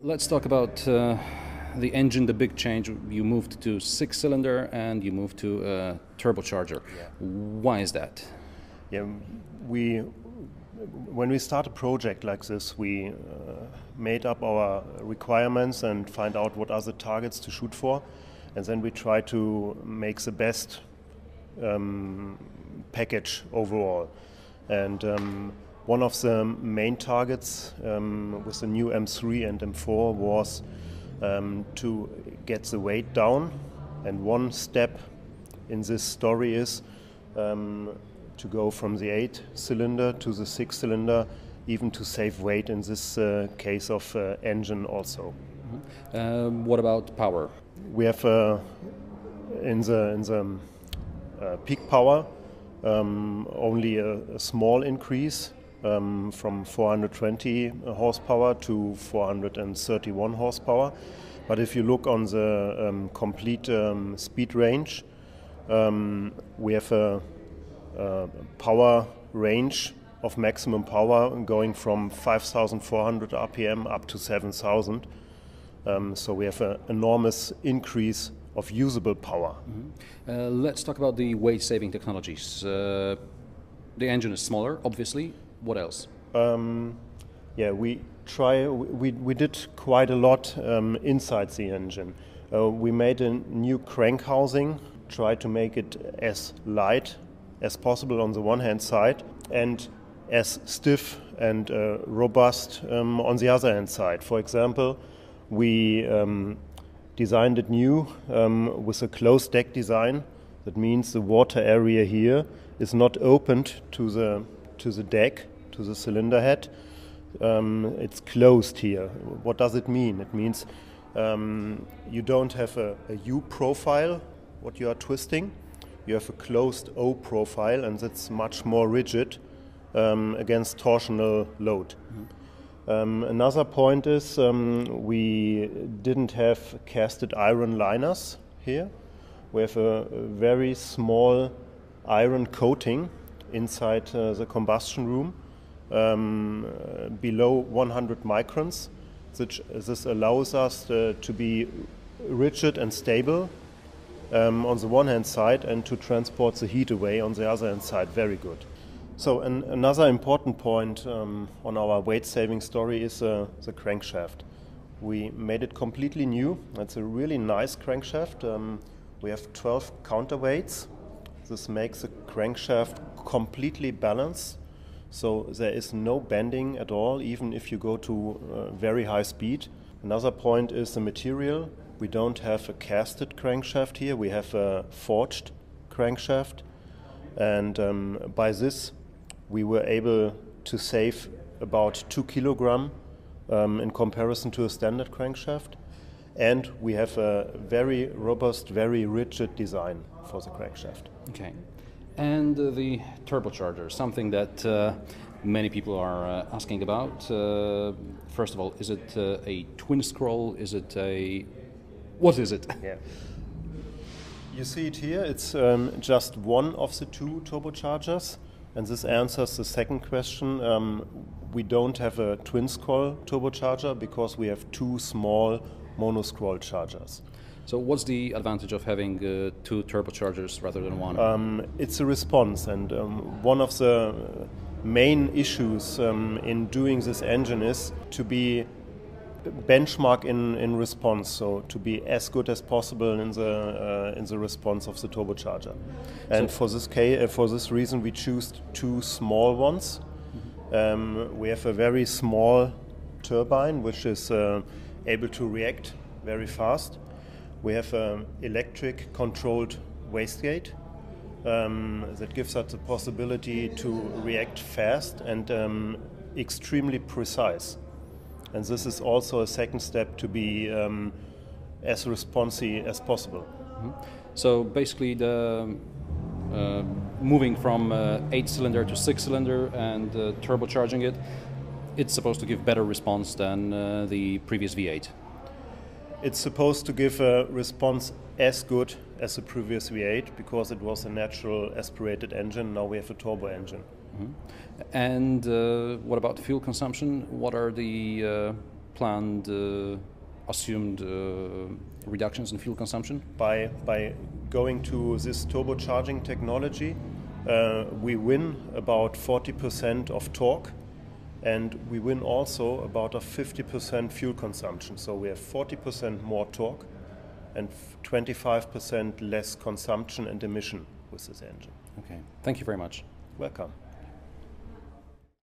Let's talk about the engine, the big change. You moved to 6-cylinder and you moved to a turbocharger. Yeah. Why is that? Yeah, when we start a project like this, we made up our requirements and find out what are the targets to shoot for, and then we try to make the best package overall. And one of the main targets with the new M3 and M4 was to get the weight down. And one step in this story is to go from the 8-cylinder to the 6-cylinder, even to save weight in this case of engine also. Mm-hmm. What about power? We have in the peak power only a small increase from 420 horsepower to 431 horsepower. But if you look on the complete speed range, we have a power range of maximum power going from 5,400 RPM up to 7,000. So we have an enormous increase of usable power. Mm-hmm. Let's talk about the weight-saving technologies. The engine is smaller, obviously. What else? Yeah, we did quite a lot inside the engine. We made a new crank housing, tried to make it as light as possible on the one hand side, and as stiff and robust on the other hand side. For example, we designed it new with a closed deck design. That means the water area here is not opened to the deck, to the cylinder head. It's closed here. What does it mean? It means you don't have a U profile, what you are twisting. You have a closed O profile, and that's much more rigid against torsional load. Mm-hmm. Another point is we didn't have casted iron liners here. We have a very small iron coating inside the combustion room, below 100 microns. This allows us to be rigid and stable on the one hand side, and to transport the heat away on the other hand side. Very good. So another important point on our weight saving story is the crankshaft. We made it completely new. It's a really nice crankshaft. We have 12 counterweights. This makes the crankshaft completely balanced, so there is no bending at all, even if you go to very high speed. Another point is the material. We don't have a casted crankshaft here, we have a forged crankshaft, and by this we were able to save about 2 kilograms in comparison to a standard crankshaft, and we have a very robust, very rigid design for the crankshaft. Okay. And the turbocharger, something that many people are asking about. First of all, is it a twin scroll? Is it a... What is it? Yeah. You see it here, it's just one of the two turbochargers, and this answers the second question. We don't have a twin scroll turbocharger because we have two small mono scroll chargers. So what's the advantage of having two turbochargers rather than one? It's a response, and one of the main issues in doing this engine is to be benchmark in response, so to be as good as possible in the response of the turbocharger. And so for this reason we choose two small ones. Mm-hmm. We have a very small turbine which is able to react very fast. We have an electric controlled wastegate that gives us the possibility to react fast and extremely precise. And this is also a second step to be as responsive as possible. Mm-hmm. So basically, the moving from 8-cylinder to 6-cylinder and turbocharging it, it's supposed to give better response than the previous V8. It's supposed to give a response as good as the previous V8 because it was a natural aspirated engine. Now we have a turbo engine. Mm-hmm. And what about fuel consumption? What are the planned, assumed reductions in fuel consumption? By going to this turbocharging technology, we win about 40% of torque, and we win also about a 50% fuel consumption. So we have 40% more torque and 25% less consumption and emission with this engine. Okay, thank you very much. Welcome.